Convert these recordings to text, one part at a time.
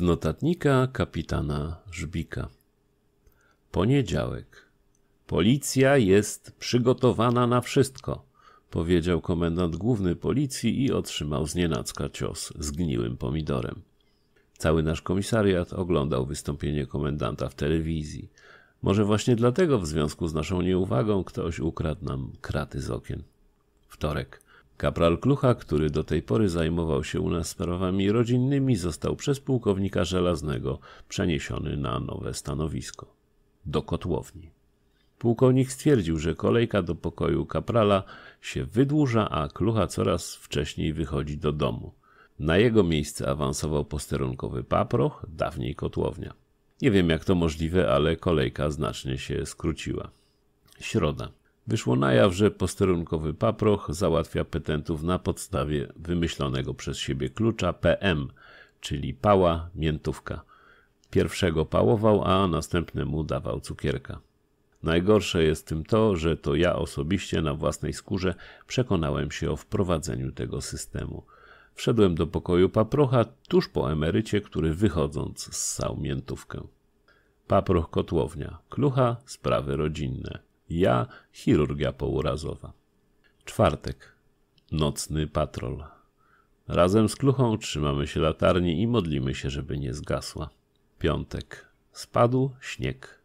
Z notatnika kapitana Żbika. Poniedziałek. Policja jest przygotowana na wszystko, powiedział komendant główny policji i otrzymał znienacka cios zgniłym pomidorem. Cały nasz komisariat oglądał wystąpienie komendanta w telewizji. Może właśnie dlatego w związku z naszą nieuwagą ktoś ukradł nam kraty z okien. Wtorek. Kapral Klucha, który do tej pory zajmował się u nas sprawami rodzinnymi, został przez pułkownika Żelaznego przeniesiony na nowe stanowisko. Do kotłowni. Pułkownik stwierdził, że kolejka do pokoju kaprala się wydłuża, a Klucha coraz wcześniej wychodzi do domu. Na jego miejsce awansował posterunkowy Paproch, dawniej kotłownia. Nie wiem jak to możliwe, ale kolejka znacznie się skróciła. Środa. Wyszło na jaw, że posterunkowy Paproch załatwia petentów na podstawie wymyślonego przez siebie klucza PM, czyli pała, miętówka. Pierwszego pałował, a następnemu dawał cukierka. Najgorsze jest tym to, że to ja osobiście na własnej skórze przekonałem się o wprowadzeniu tego systemu. Wszedłem do pokoju Paprocha tuż po emerycie, który wychodząc ssał miętówkę. Paproch kotłownia, Klucha sprawy rodzinne, ja chirurgia pourazowa. Czwartek. Nocny patrol. Razem z Kluchą trzymamy się latarni i modlimy się, żeby nie zgasła. Piątek. Spadł śnieg.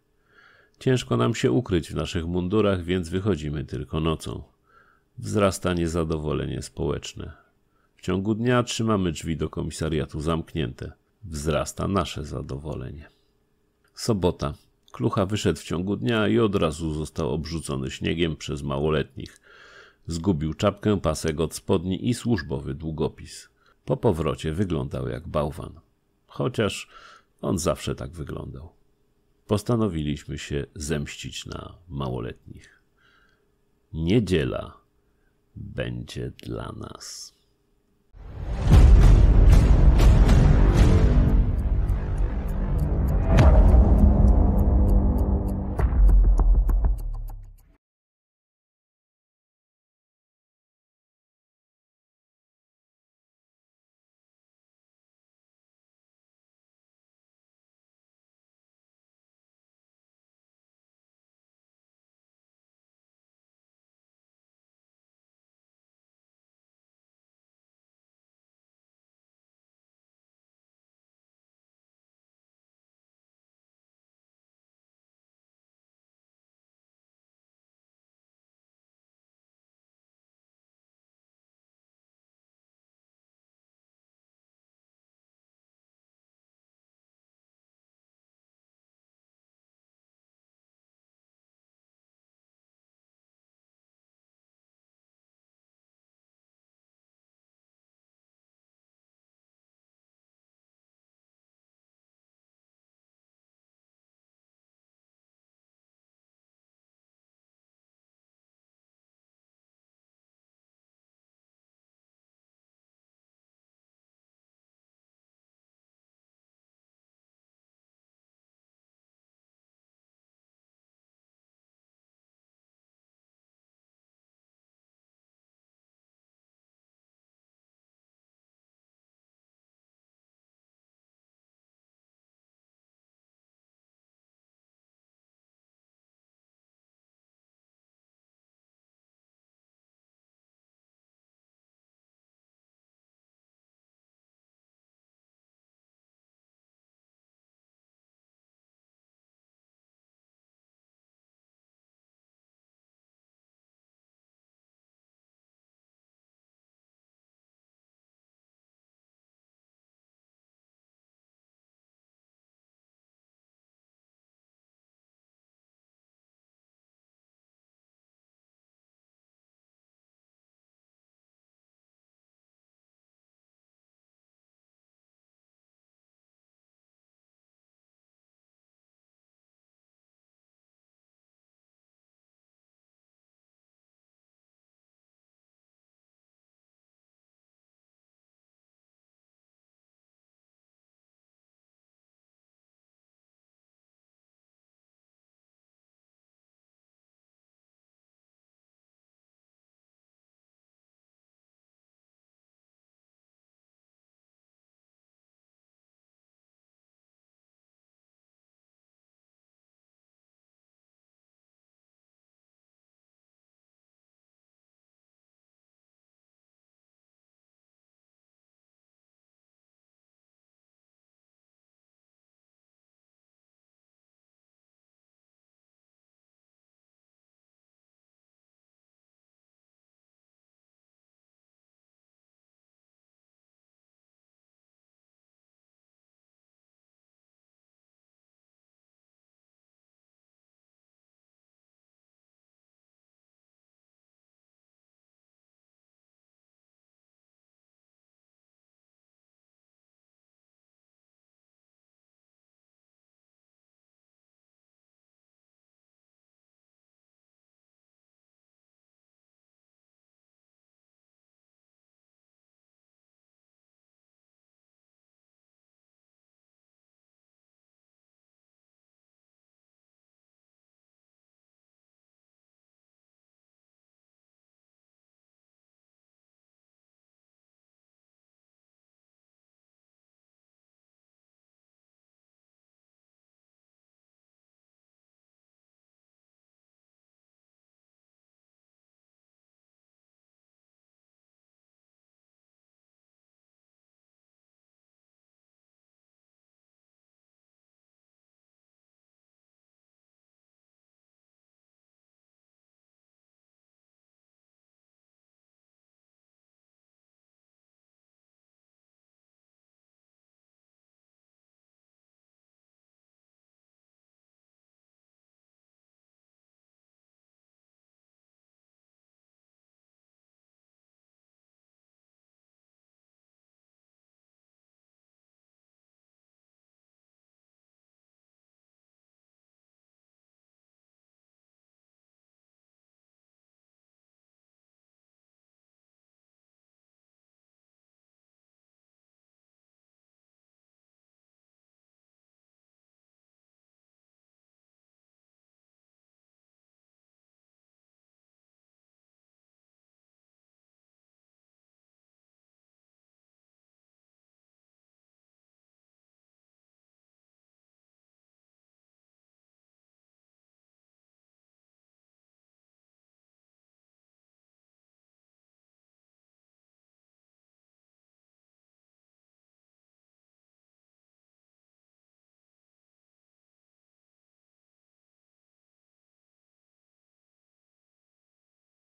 Ciężko nam się ukryć w naszych mundurach, więc wychodzimy tylko nocą. Wzrasta niezadowolenie społeczne. W ciągu dnia trzymamy drzwi do komisariatu zamknięte. Wzrasta nasze zadowolenie. Sobota. Klucha wyszedł w ciągu dnia i od razu został obrzucony śniegiem przez małoletnich. Zgubił czapkę, pasek od spodni i służbowy długopis. Po powrocie wyglądał jak bałwan. Chociaż on zawsze tak wyglądał. Postanowiliśmy się zemścić na małoletnich. Niedziela będzie dla nas.